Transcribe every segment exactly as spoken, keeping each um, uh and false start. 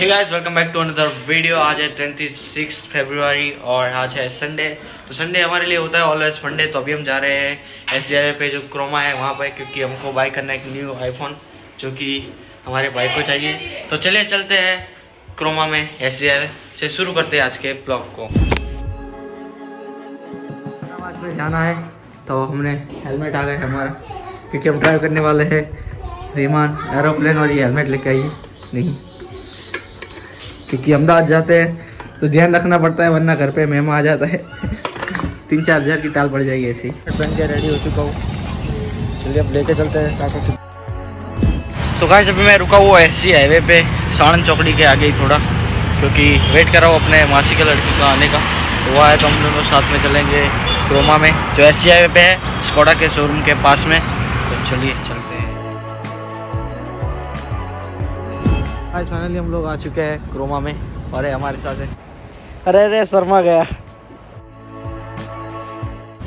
Hey guys, welcome back to another video. आज है छब्बीस फरवरी और आज है संडे। तो संडे हमारे लिए होता है ऑलवेज फंडे। तो अभी हम जा रहे हैं एस जे आर पे जो क्रोमा है वहाँ पर, क्योंकि हमको बाय करना है एक न्यू आईफोन जो कि हमारे भाई को चाहिए। तो चलिए चलते हैं क्रोमा में एस जे आर से। शुरू करते हैं आज के ब्लॉग को। हैदराबाद में जाना है तो हमने हेलमेट आ गए हमारा, क्योंकि हम ड्राइव करने वाले हैं विमान, एरोप्लेन, और ये हेलमेट लेके आइए नहीं, क्योंकि अहमदाबाद जाते हैं तो ध्यान रखना पड़ता है, वरना घर पे मेहमान आ जाता है। तीन चार हज़ार की टाल पड़ जाएगी। ऐसी बन के रेडी हो चुका हूँ, चलिए अब लेके चलते हैं काका को। तो गाइस, अभी मैं रुका हुआ एस जी हाईवे पे, साणन चौकड़ी के आगे ही थोड़ा, क्योंकि वेट कर रहा हूँ अपने मासी के लड़की का आने का। हुआ है तो हम दोनों साथ में चलेंगे क्रोमा में जो एस जी हाईवे पे है, स्कोडा के शोरूम के पास में। तो चलिए चलते हैं। आज फाइनली हम लोग आ चुके हैं क्रोमा में और हमारे साथ है, अरे अरे शर्मा गया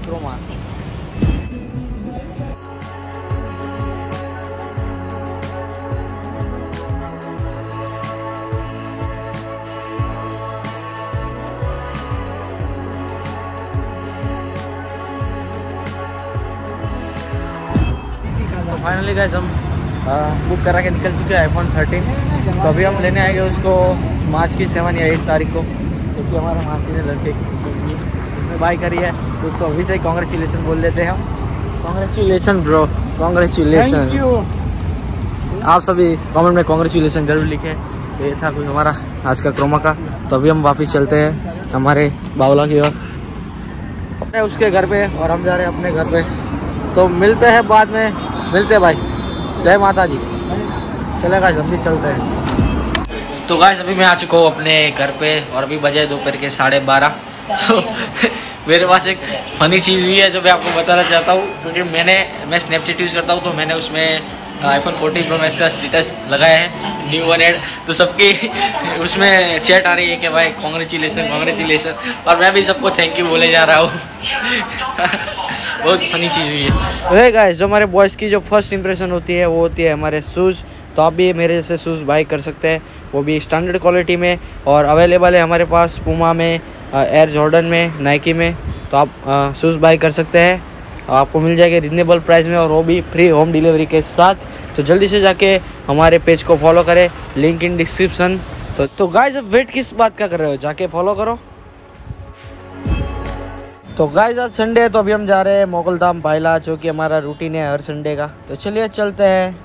क्रोमा। तो फाइनली गाइस, हम बुक करा के निकल चुके हैं आईफोन थर्टीन। तो अभी हम लेने आएंगे उसको मार्च की सेवन या एट तारीख को, क्योंकि हमारा मासी ने लड़के उसमें बाई करी है। तो उसको अभी से कॉन्ग्रेचुलेसन बोल देते हैं हम। Congratulations bro, congratulations. आप सभी कमेंट में कॉन्ग्रेचुलेसन जरूर लिखे। तो ये था कुछ हमारा आज का क्रोमा का। तो अभी हम वापस चलते हैं हमारे बावला की ओर, उसके घर पर, और हम जा रहे हैं अपने घर पर। तो मिलते हैं बाद में, मिलते हैं भाई, जय माता जी। चले गाइस, हम भी चलते हैं। तो गाइस, अभी मैं आ चुका हूँ अपने घर पे और अभी बजे दोपहर के साढ़े बारह। तो मेरे पास एक फनी चीज़ भी है जो मैं आपको बताना चाहता हूँ, क्योंकि मैंने मैं स्नैपचैट यूज़ करता हूँ। तो मैंने उसमें आईफोन फोर्टीन प्रो मैक्स का स्टेटस लगाया है, न्यू वन एड। तो सबकी उसमें चैट आ रही है कि भाई कॉन्ग्रेचुलेसन कॉन्ग्रेचुलेसन, और मैं भी सबको थैंक यू बोले जा रहा हूँ। बहुत फनी चीज़ हुई है। अरे गाइस, जो हमारे बॉयज़ की जो फर्स्ट इंप्रेशन होती है वो होती है हमारे शूज़। तो आप भी मेरे जैसे शूज़ बाई कर सकते हैं, वो भी स्टैंडर्ड क्वालिटी में, और अवेलेबल है हमारे पास पूमा में, एयर जॉर्डन में, नाइकी में। तो आप शूज़ बाई कर सकते हैं, आपको मिल जाएगा रिजनेबल प्राइस में, और वो भी फ्री होम डिलीवरी के साथ। तो जल्दी से जाके हमारे पेज को फॉलो करें, लिंक इन डिस्क्रिप्शन। तो तो गाइस, अब वेट किस बात का कर रहे हो, जाके फॉलो करो। तो गाइस, आज संडे है तो अभी हम जा रहे हैं मोगलधाम बायला, जो कि हमारा रूटीन है हर संडे का। तो चलिए चलते हैं।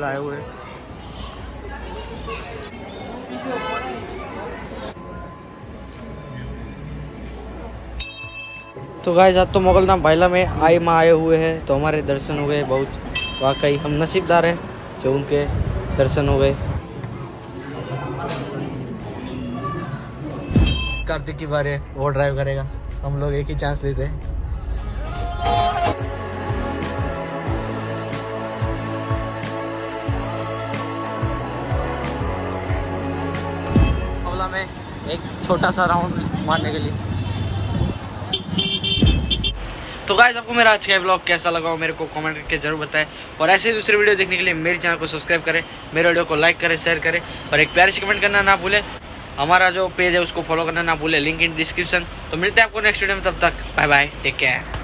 लाए हुए तो गाइस, आज तो मोगलधाम बायला में आई माँ आए हुए हैं, तो हमारे दर्शन हो गए। बहुत वाकई हम नसीबदार हैं जो उनके दर्शन हो गए। कार्तिक की बारे वो ड्राइव करेगा, हम लोग एक ही चांस लेते हैं। एक छोटा सा राउंड मारने के लिए। तो गाइस, आपको मेरा आज का व्लॉग कैसा लगा हो मेरे को कमेंट करके जरूर बताएं, और ऐसे ही दूसरे वीडियो देखने के लिए मेरे चैनल को सब्सक्राइब करें, मेरे वीडियो को लाइक करें, शेयर करें, और एक प्यारे से कमेंट करना ना भूलें। हमारा जो पेज है उसको फॉलो करना ना भूलें, लिंक इन डिस्क्रिप्शन। तो मिलते हैं आपको नेक्स्ट वीडियो में, तब तक बाय बाय, टेक केयर।